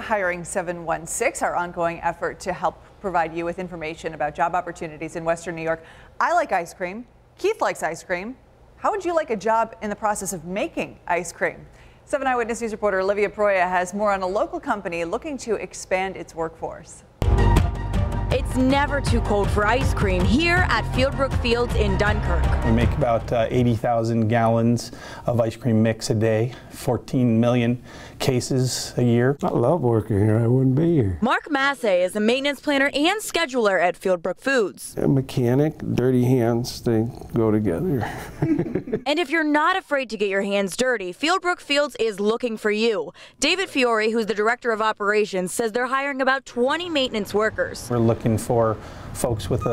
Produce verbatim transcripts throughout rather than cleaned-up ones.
Hiring seven one six, our ongoing effort to help provide you with information about job opportunities in Western New York. I like ice cream. Keith likes ice cream. How would you like a job in the process of making ice cream? seven Eyewitness News reporter Olivia Proia has more on a local company looking to expand its workforce. It's never too cold for ice cream here at Fieldbrook Fields in Dunkirk. We make about uh, eighty thousand gallons of ice cream mix a day, fourteen million cases a year. I love working here. I wouldn't be here. Mark Massey is a maintenance planner and scheduler at Fieldbrook Foods. A mechanic, dirty hands, they go together. And if you're not afraid to get your hands dirty, Fieldbrook Fields is looking for you. David Fiore, who's the director of operations, says they're hiring about twenty maintenance workers. We're looking Looking for folks with a,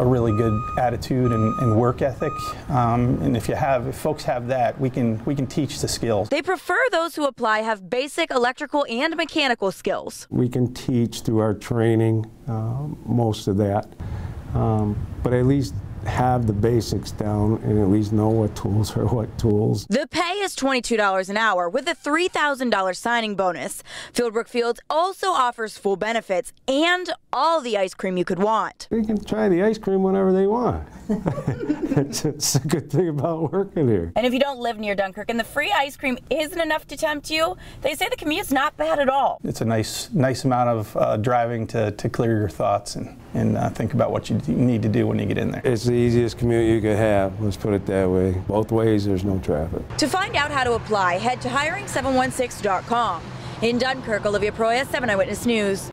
a really good attitude and, and work ethic, um, and if you have, if folks have that, we can we can teach the skills. They prefer those who apply have basic electrical and mechanical skills. We can teach through our training uh, most of that, um, but at least have the basics down and at least know what tools are what tools. The pay is twenty-two dollars an hour with a three thousand dollar signing bonus. Fieldbrook Fields also offers full benefits and all the ice cream you could want. They can try the ice cream whenever they want. it's, it's a good thing about working here. And if you don't live near Dunkirk and the free ice cream isn't enough to tempt you, they say the commute's not bad at all. It's a nice nice amount of uh, driving to, to clear your thoughts and, and uh, think about what you need to do when you get in there. It's the easiest commute you could have, let's put it that way. Both ways, there's no traffic. To find out how to apply, head to hiring seven one six dot com. In Dunkirk, Olivia Proia, seven Eyewitness News.